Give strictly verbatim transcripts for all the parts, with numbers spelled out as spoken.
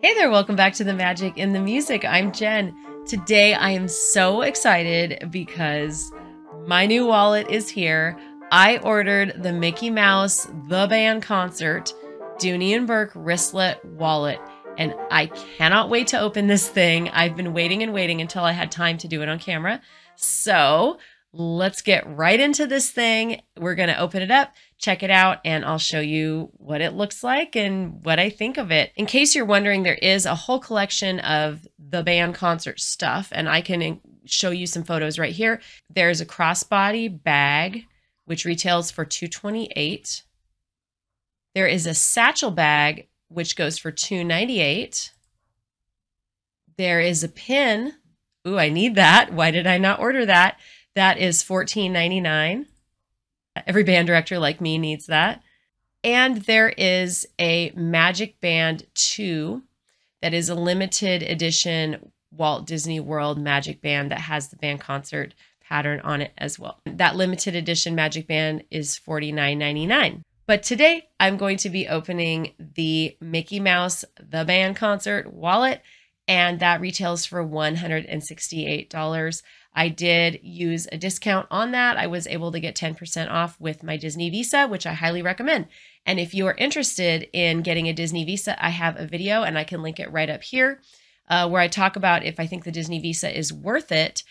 Hey there, welcome back to The Magic in the Music. I'm Jen. Today I am so excited because my new wallet is here. I ordered the Mickey Mouse, The Band Concert, Dooney and Bourke wristlet wallet, and I cannot wait to open this thing. I've been waiting and waiting until I had time to do it on camera. So let's get right into this thing. We're gonna open it up, check it out, and I'll show you what it looks like and what I think of it. In case you're wondering, there is a whole collection of The Band Concert stuff, and I can show you some photos right here. There's a crossbody bag, which retails for two twenty-eight. There is a satchel bag, which goes for two ninety-eight. There is a pin. Ooh, I need that. Why did I not order that? That is fourteen ninety-nine. Every band director like me needs that. And there is a Magic Band two that is a limited edition Walt Disney World Magic Band that has the Band Concert pattern on it as well. That limited edition Magic Band is forty-nine ninety-nine. But today I'm going to be opening the Mickey Mouse The Band Concert wallet, and that retails for one hundred sixty-eight dollars. I did use a discount on that. I was able to get ten percent off with my Disney Visa, which I highly recommend. And if you are interested in getting a Disney Visa, I have a video and I can link it right up here uh, where I talk about if I think the Disney Visa is worth it.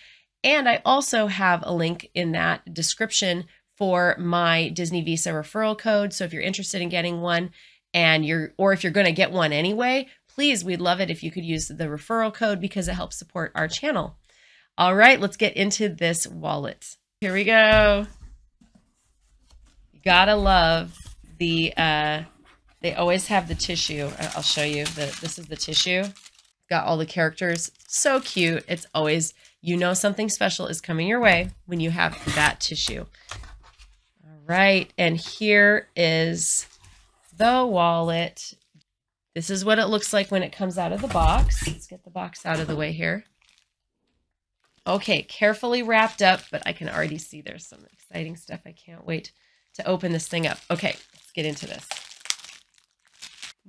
And I also have a link in that description for my Disney Visa referral code. So if you're interested in getting one and you're, or if you're going to get one anyway, please, we'd love it if you could use the referral code because it helps support our channel. All right, let's get into this wallet. Here we go. You gotta love the, uh, they always have the tissue. I'll show you that this is the tissue. Got all the characters, so cute. It's always, you know something special is coming your way when you have that tissue. All right, and here is the wallet. This is what it looks like when it comes out of the box. Let's get the box out of the way here. Okay, carefully wrapped up, but I can already see there's some exciting stuff. I can't wait to open this thing up. Okay, let's get into this.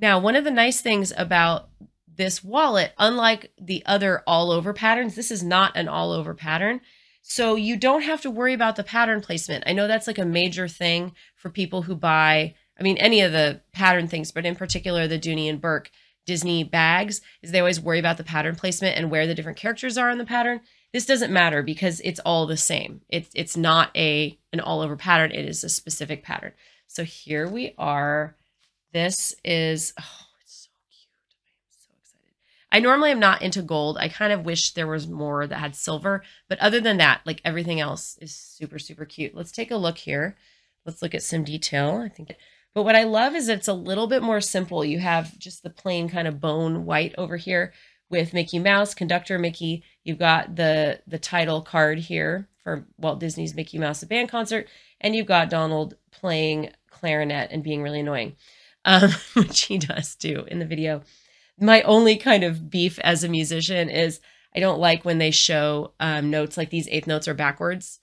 Now, one of the nice things about this wallet, unlike the other all over patterns, this is not an all over pattern. So you don't have to worry about the pattern placement. I know that's like a major thing for people who buy, I mean, any of the pattern things, but in particular the Dooney and Bourke Disney bags, is they always worry about the pattern placement and where the different characters are in the pattern. This doesn't matter because it's all the same. It's, it's not a, an all over pattern. It is a specific pattern. So here we are. This is, oh, it's so cute. I'm so excited. I normally am not into gold. I kind of wish there was more that had silver, but other than that, like everything else is super, super cute. Let's take a look here. Let's look at some detail. I think, but what I love is it's a little bit more simple. You have just the plain kind of bone white over here with Mickey Mouse, Conductor Mickey. You've got the, the title card here for Walt Disney's Mickey Mouse The Band Concert, and you've got Donald playing clarinet and being really annoying, um, which he does do in the video. My only kind of beef as a musician is I don't like when they show um, notes like these eighth notes are backwards.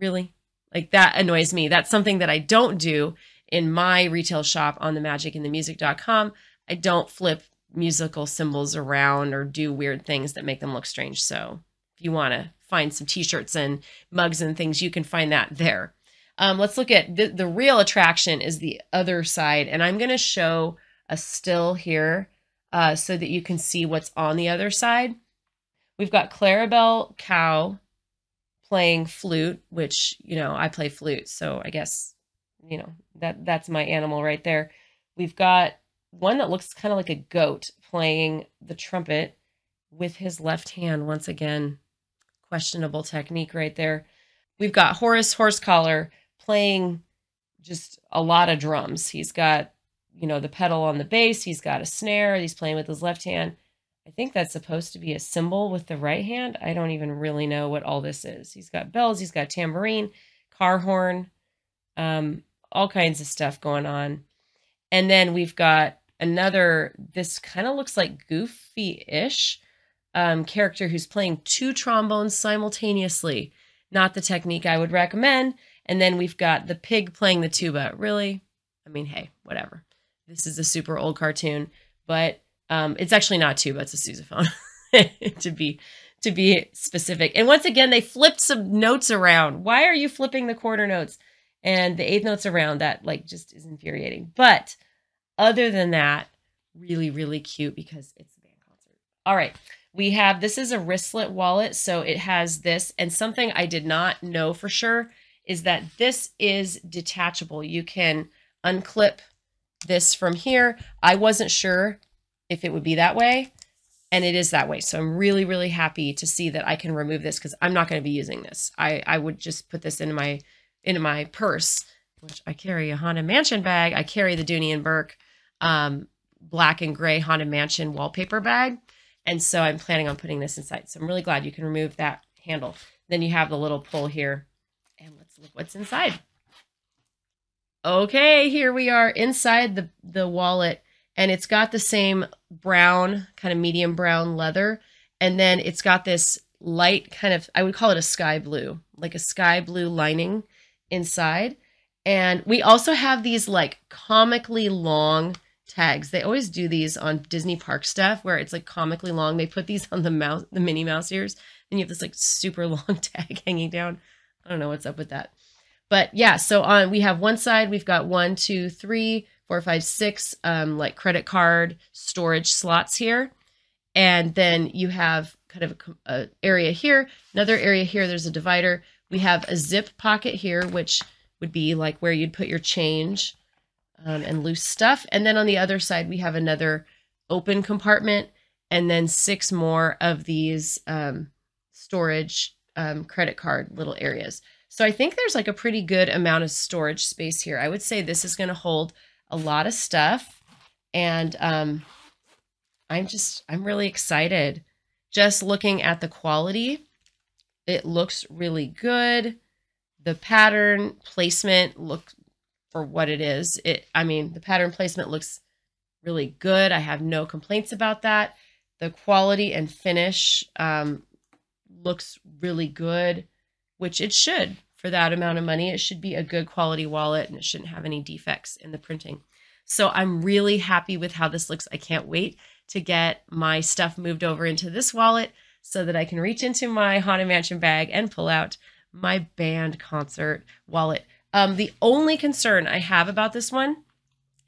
Really? Like that annoys me. That's something that I don't do in my retail shop on the magic in the music dot com. I don't flip musical symbols around or do weird things that make them look strange. So if you want to find some t-shirts and mugs and things, you can find that there. Um, let's look at the, the real attraction is the other side. And I'm going to show a still here uh, so that you can see what's on the other side. We've got Clarabelle Cow playing flute, which, you know, I play flute. So I guess, you know, that that's my animal right there. We've got one that looks kind of like a goat playing the trumpet with his left hand. Once again, questionable technique right there. We've got Horace Horsecollar playing just a lot of drums. He's got, you know, the pedal on the bass. He's got a snare. He's playing with his left hand. I think that's supposed to be a cymbal with the right hand. I don't even really know what all this is. He's got bells. He's got tambourine, car horn, um, all kinds of stuff going on. And then we've got another, this kind of looks like Goofy-ish um, character who's playing two trombones simultaneously. Not the technique I would recommend. And then we've got the pig playing the tuba. Really? I mean, hey, whatever. This is a super old cartoon, but Um, it's actually not tuba, it's a sousaphone, to be to be specific. And once again, they flipped some notes around. Why are you flipping the quarter notes and the eighth notes around? That like just is infuriating. But other than that, really, really cute because it's a band concert. All right. We have, this is a wristlet wallet, so it has this. And something I did not know for sure is that this is detachable. You can unclip this from here. I wasn't sure if it would be that way, and it is that way. So I'm really, really happy to see that I can remove this because I'm not going to be using this. I, I would just put this in my, in my purse, which I carry a Haunted Mansion bag. I carry the Dooney and Bourke um, black and gray Haunted Mansion wallpaper bag. And so I'm planning on putting this inside. So I'm really glad you can remove that handle. Then you have the little pull here. And let's look what's inside. Okay, here we are inside the, the wallet. And it's got the same brown, kind of medium brown leather. And then it's got this light kind of, I would call it a sky blue, like a sky blue lining inside. And we also have these like comically long tags. They always do these on Disney park stuff where it's like comically long. They put these on the mouse, the Minnie Mouse ears, and you have this like super long tag hanging down. I don't know what's up with that, but yeah. So on, we have one side, we've got one, two, three, four, five, six, um, like credit card storage slots here. And then you have kind of a, a area here, another area here. There's a divider. We have a zip pocket here, which would be like where you'd put your change Um, and loose stuff. And then on the other side, we have another open compartment and then six more of these um, storage um, credit card little areas. So I think there's like a pretty good amount of storage space here. I would say this is going to hold a lot of stuff. And um, I'm just, I'm really excited. Just looking at the quality, it looks really good. The pattern placement looks for what it is. It, I mean, the pattern placement looks really good. I have no complaints about that. The quality and finish um, looks really good, which it should. For that amount of money, it should be a good quality wallet and it shouldn't have any defects in the printing. So I'm really happy with how this looks. I can't wait to get my stuff moved over into this wallet so that I can reach into my Haunted Mansion bag and pull out my band concert wallet. Um, the only concern I have about this one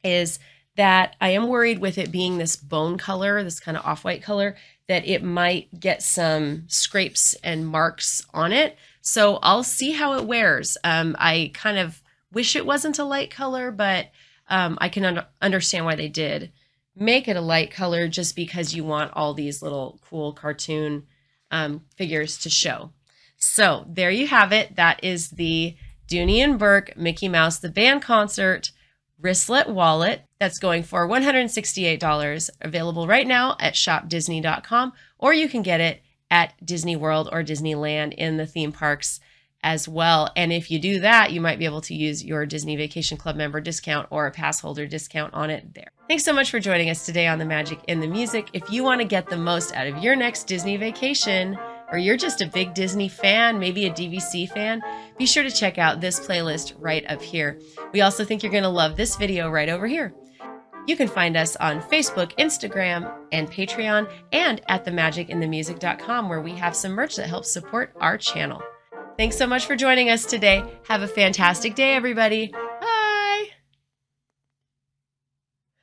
is that I am worried with it being this bone color, this kind of off-white color, that it might get some scrapes and marks on it. So I'll see how it wears. Um, I kind of wish it wasn't a light color, but um, I can un- understand why they did make it a light color just because you want all these little cool cartoon um, figures to show. So there you have it. That is the Dooney and Bourke Mickey Mouse The Band Concert wristlet wallet that's going for one hundred sixty-eight dollars, available right now at shop disney dot com, or you can get it at Disney World or Disneyland in the theme parks as well. And if you do that, you might be able to use your Disney Vacation Club member discount or a pass holder discount on it there. Thanks so much for joining us today on The Magic in the Music. If you want to get the most out of your next Disney vacation, or you're just a big Disney fan, maybe a D V C fan, be sure to check out this playlist right up here. We also think you're gonna love this video right over here. You can find us on Facebook, Instagram, and Patreon, and at the magic in the music dot com, where we have some merch that helps support our channel. Thanks so much for joining us today. Have a fantastic day, everybody.